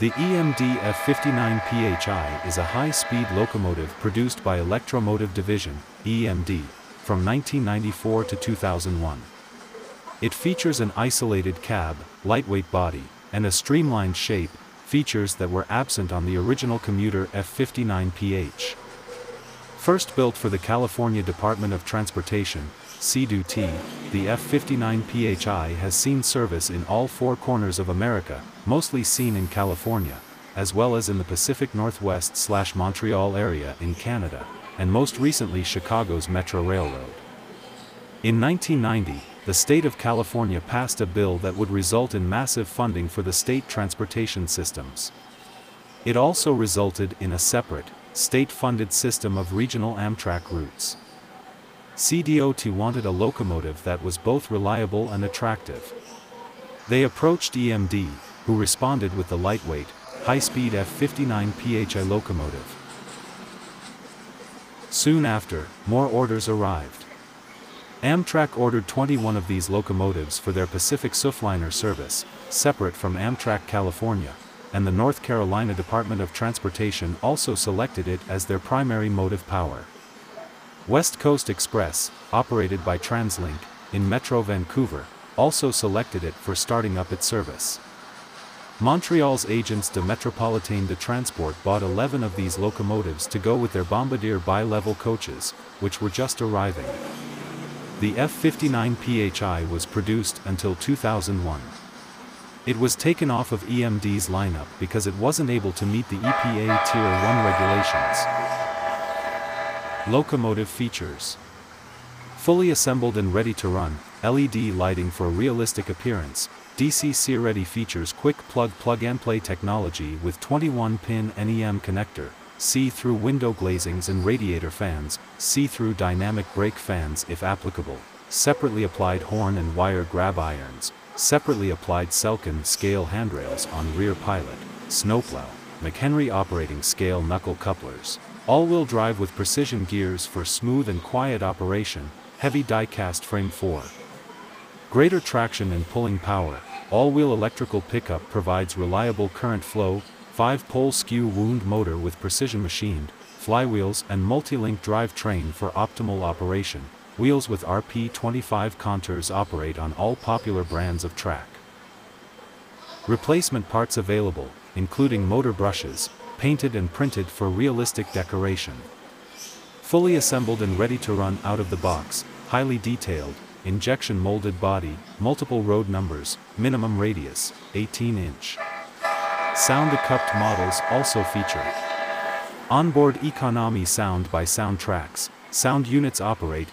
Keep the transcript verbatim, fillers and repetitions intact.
The E M D F fifty-nine P H I is a high-speed locomotive produced by Electromotive Division, E M D, from nineteen ninety-four to two thousand one. It features an isolated cab, lightweight body, and a streamlined shape, features that were absent on the original commuter F fifty-nine P H. First built for the California Department of Transportation, C D T, the F fifty-nine P H I has seen service in all four corners of America, mostly seen in California, as well as in the Pacific Northwest slash Montreal area in Canada, and most recently Chicago's Metro Railroad. In nineteen ninety, the state of California passed a bill that would result in massive funding for the state transportation systems. It also resulted in a separate, state-funded system of regional Amtrak routes. C D O T wanted a locomotive that was both reliable and attractive. They approached E M D, who responded with the lightweight, high-speed F fifty-nine P H I locomotive. Soon after, more orders arrived. Amtrak ordered twenty-one of these locomotives for their Pacific Surfliner service, separate from Amtrak California, and the North Carolina Department of Transportation also selected it as their primary motive power. West Coast Express, operated by TransLink, in Metro Vancouver, also selected it for starting up its service. Montreal's Agence de Métropolitaine de Transport bought eleven of these locomotives to go with their Bombardier bi-level coaches, which were just arriving. The F fifty-nine P H I was produced until two thousand one. It was taken off of E M D's lineup because it wasn't able to meet the E P A Tier one regulations. Locomotive features. Fully assembled and ready to run, L E D lighting for a realistic appearance, D C C ready features quick plug plug and play technology with twenty-one pin N E M connector, see-through window glazings and radiator fans, see-through dynamic brake fans if applicable, separately applied horn and wire grab irons, separately applied Selkin scale handrails on rear pilot, snowplow, McHenry operating scale knuckle couplers. All-wheel drive with precision gears for smooth and quiet operation, heavy die-cast frame four. Greater traction and pulling power, all-wheel electrical pickup provides reliable current flow, five-pole skew wound motor with precision machined, flywheels and multi-link drivetrain for optimal operation, wheels with R P twenty-five contours operate on all popular brands of track. Replacement parts available, including motor brushes, painted and printed for realistic decoration. Fully assembled and ready to run out of the box, highly detailed, injection molded body, multiple road numbers, minimum radius, eighteen inch. Sound-equipped models also feature onboard economy sound by Soundtracks. Sound units operate